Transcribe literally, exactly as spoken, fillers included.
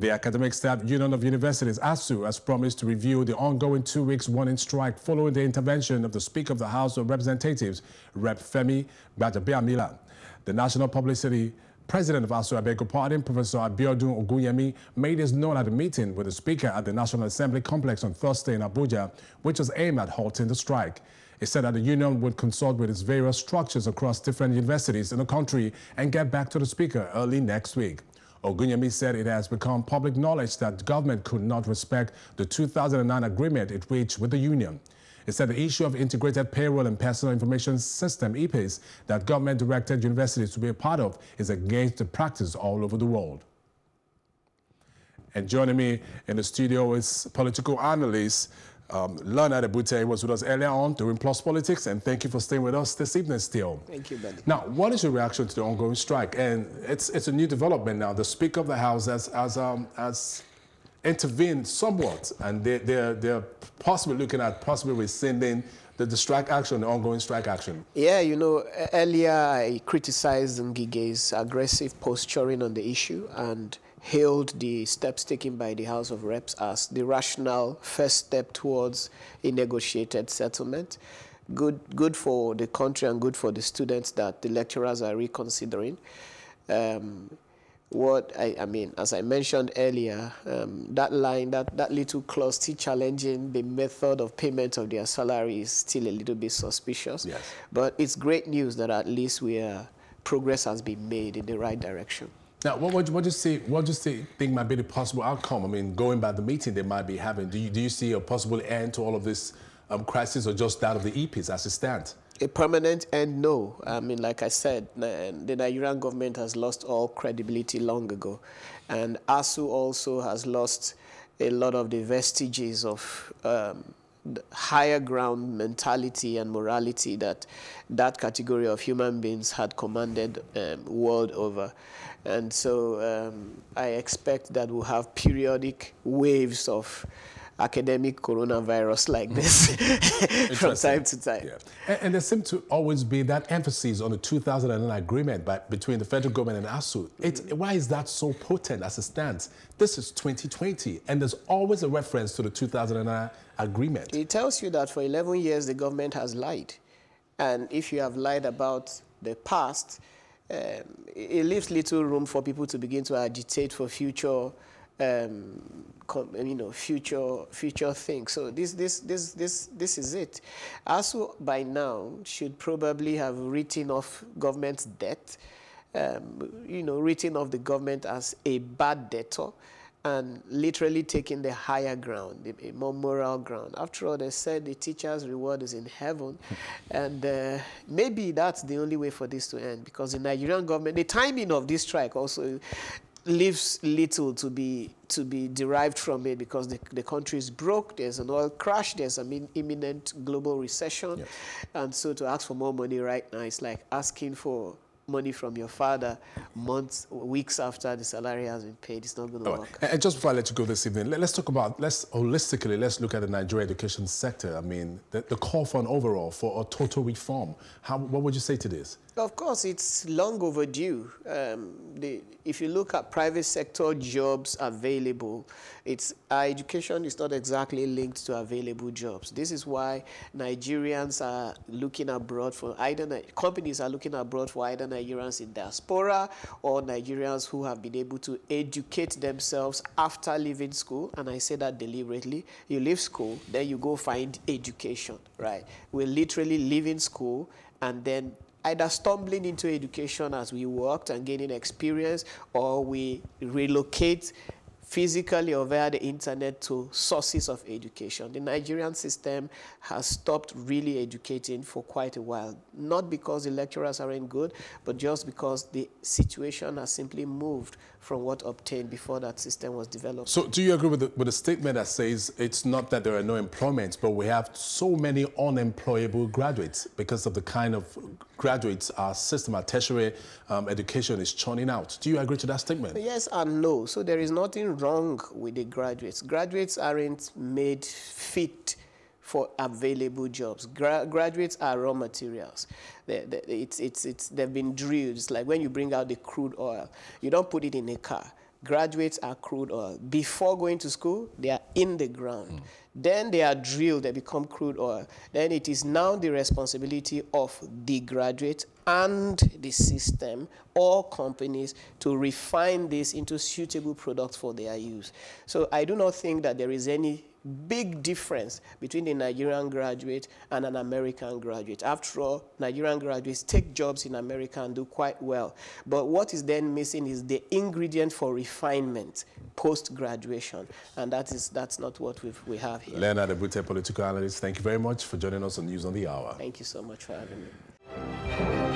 The Academic Staff Union of Universities, A S U U, has promised to review the ongoing two weeks warning strike following the intervention of the Speaker of the House of Representatives, Representative Femi Gbajabiamila. The National Publicity President of A S U U Abego Party, Professor Abiodun Ogunyemi, made his known at a meeting with the Speaker at the National Assembly Complex on Thursday in Abuja, which was aimed at halting the strike. He said that the union would consult with its various structures across different universities in the country and get back to the Speaker early next week. Ogunyemi said it has become public knowledge that the government could not respect the two thousand nine agreement it reached with the union. He said the issue of integrated payroll and personal information system, I P E S, that government-directed universities to be a part of is against the practice all over the world. And joining me in the studio is political analyst um, Leonard Ebute, who was with us earlier on doing Plus Politics, and thank you for staying with us this evening still. Thank you, buddy. Now, what is your reaction to the ongoing strike? And it's, it's a new development now. The Speaker of the House has, has, um, has intervened somewhat, and they, they're, they're possibly looking at possibly rescinding the, the strike action, the ongoing strike action. Yeah, you know, earlier I criticized Ngige's aggressive posturing on the issue and hailed the steps taken by the House of Reps as the rational first step towards a negotiated settlement. Good, good for the country and good for the students that the lecturers are reconsidering. Um, What I, I mean, as I mentioned earlier, um, that line, that, that little clause still challenging the method of payment of their salary is still a little bit suspicious. Yes. But it's great news that at least we are, progress has been made in the right direction. Now, what would what you see? What do you see, think might be the possible outcome? I mean, going by the meeting they might be having, do you, do you see a possible end to all of this um, crisis, or just that of the I P E S as it stands? A permanent end, no. I mean, like I said, the Nigerian government has lost all credibility long ago. And A S U U also has lost a lot of the vestiges of um, the higher ground mentality and morality that that category of human beings had commanded um, world over. And so um, I expect that we'll have periodic waves of academic coronavirus like this from time to time. Yeah. And, and there seems to always be that emphasis on the two thousand nine agreement by, between the federal government and A S U U. Mm-hmm. Why is that so potent as it stands? This is twenty twenty, and there's always a reference to the two thousand nine agreement. It tells you that for eleven years, the government has lied. And if you have lied about the past, um, it leaves little room for people to begin to agitate for future Um, you know, future future things. So this this this this this is it. A S U U by now should probably have written off government's debt. Um, you know, written off the government as a bad debtor, and literally taking the higher ground, a more moral ground. After all, they said the teacher's reward is in heaven, and uh, maybe that's the only way for this to end. Because the Nigerian government, the timing of this strike also leaves little to be to be derived from it, because the, the country is broke, there's an oil crash, there's an imminent global recession. Yes. And so to ask for more money right now is like asking for money from your father months, weeks after the salary has been paid. It's not going to work. And just before I let you go this evening, let's talk about, let's holistically, let's look at the Nigerian education sector. I mean, the, the call for an overall, for a total reform. How, what would you say to this? Of course, it's long overdue. Um, the, if you look at private sector jobs available, it's, our education is not exactly linked to available jobs. This is why Nigerians are looking abroad for either, companies are looking abroad for either Nigerians in diaspora or Nigerians who have been able to educate themselves after leaving school. And I say that deliberately. You leave school, then you go find education, right? We're literally leaving school and then either stumbling into education as we worked and gaining experience, or we relocate physically or via the internet to sources of education. The Nigerian system has stopped really educating for quite a while, not because the lecturers aren't good, but just because the situation has simply moved from what obtained before that system was developed. So do you agree with the, with the statement that says it's not that there are no employments, but we have so many unemployable graduates because of the kind of graduates our system, our tertiary um, education is churning out? Do you agree to that statement? Yes and no. So there is nothing wrong with the graduates. Graduates aren't made fit for available jobs. Gra graduates are raw materials. They, they, it's, it's, it's, they've been drilled. It's like when you bring out the crude oil, you don't put it in a car. graduates are crude oil. Before going to school, they are in the ground. Mm. Then they are drilled, they become crude oil. Then it is now the responsibility of the graduate and the system or companies to refine this into suitable products for their use. So I do not think that there is any big difference between a Nigerian graduate and an American graduate. After all, Nigerian graduates take jobs in America and do quite well. But what is then missing is the ingredient for refinement post-graduation. And that is, that's not what we've, we have here. Leonard Ebute, political analyst, thank you very much for joining us on News on the Hour. Thank you so much for having me.